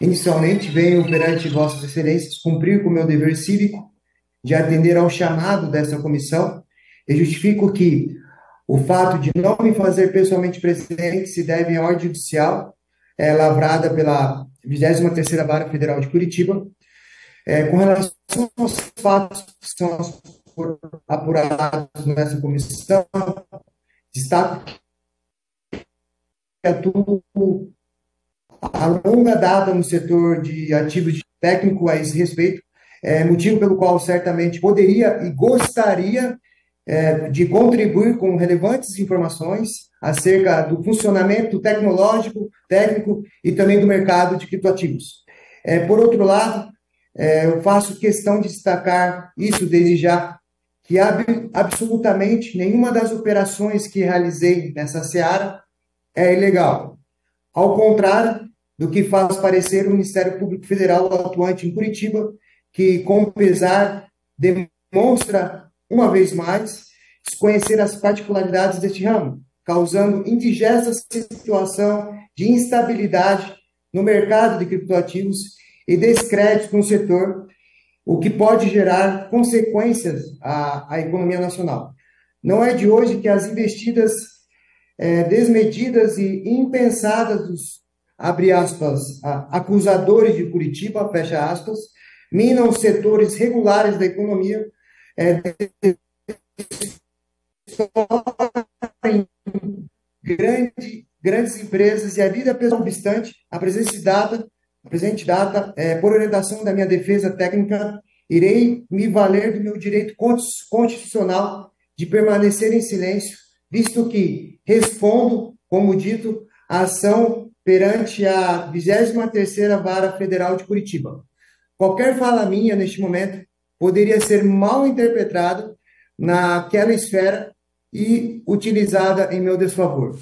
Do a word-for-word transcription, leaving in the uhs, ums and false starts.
Inicialmente, venho perante Vossas Excelências cumprir com o meu dever cívico de atender ao chamado dessa comissão e justifico que o fato de não me fazer pessoalmente presente se deve à ordem judicial é, lavrada pela vigésima terceira Vara Federal de Curitiba, é, com relação aos fatos que são apurados nessa comissão, destaco que atuo a longa data no setor de ativos técnicos a esse respeito, é, motivo pelo qual certamente poderia e gostaria é, de contribuir com relevantes informações acerca do funcionamento tecnológico, técnico e também do mercado de criptoativos. É, por outro lado, é, eu faço questão de destacar isso desde já, que ab- absolutamente nenhuma das operações que realizei nessa seara é ilegal. Ao contrário do que faz parecer o Ministério Público Federal atuante em Curitiba, que, com pesar, demonstra, uma vez mais, desconhecer as particularidades deste ramo, causando indigesta situação de instabilidade no mercado de criptoativos e descrédito no setor, o que pode gerar consequências à, à economia nacional. Não é de hoje que as investidas é, desmedidas e impensadas dos, abre aspas, a, acusadores de Curitiba, fecha aspas, minam setores regulares da economia, é, grande, grandes empresas e a vida pessoal. Obstante, a presente data, a presente data é, por orientação da minha defesa técnica, irei me valer do meu direito constitucional de permanecer em silêncio, visto que respondo, como dito, a ação perante a vigésima terceira Vara Federal de Curitiba. Qualquer fala minha, neste momento, poderia ser mal interpretada naquela esfera e utilizada em meu desfavor.